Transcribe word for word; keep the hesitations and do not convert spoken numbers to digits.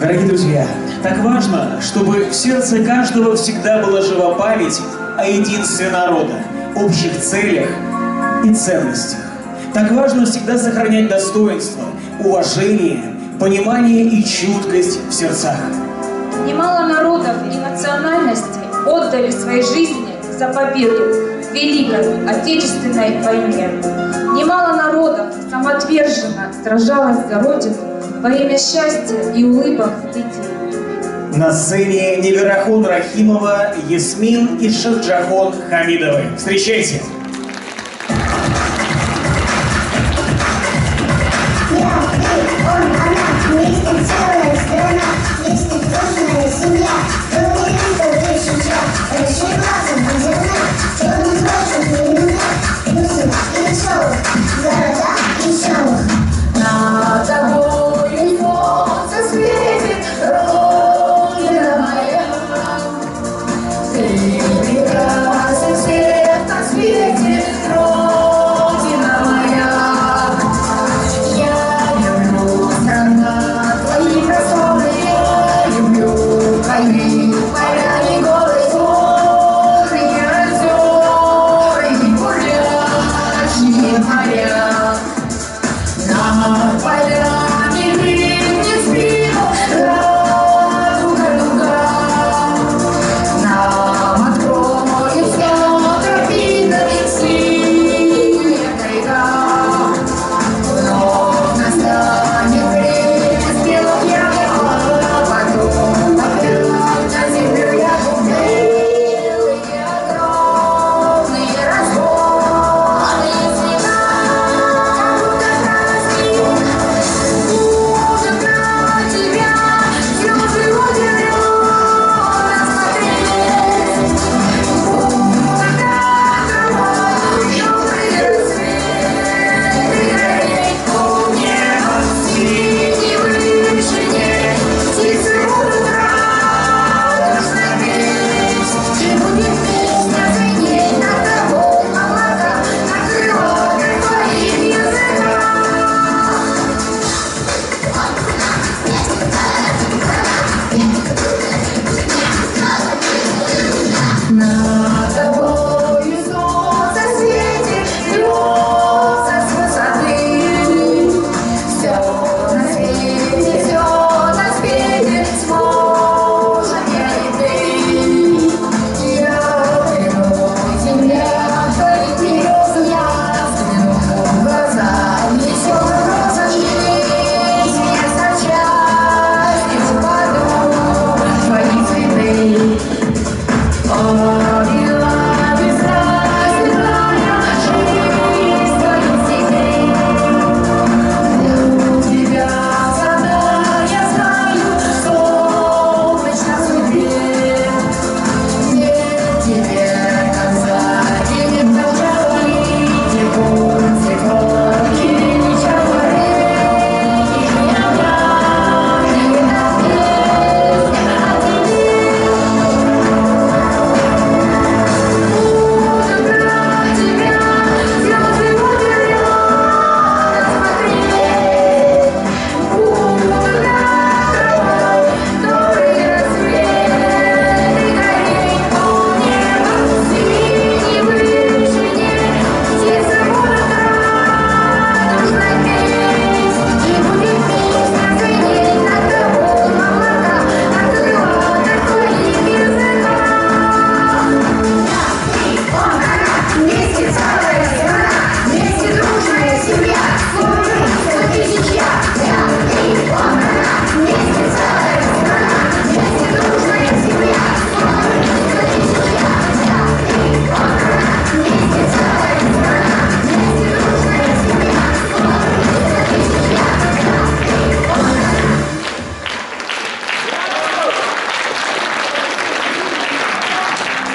Дорогие друзья, так важно, чтобы в сердце каждого всегда была жива память о единстве народа, общих целях и ценностях. Так важно всегда сохранять достоинство, уважение, понимание и чуткость в сердцах. Немало народов и национальностей отдали свои жизни за победу в Великой Отечественной войне. Немало народов самоотверженно сражалось за Родину во имя счастья и улыбок детей. На сцене Неверахун Рахимова, Есмин и Ширджахон Хамидовы. Встречайте!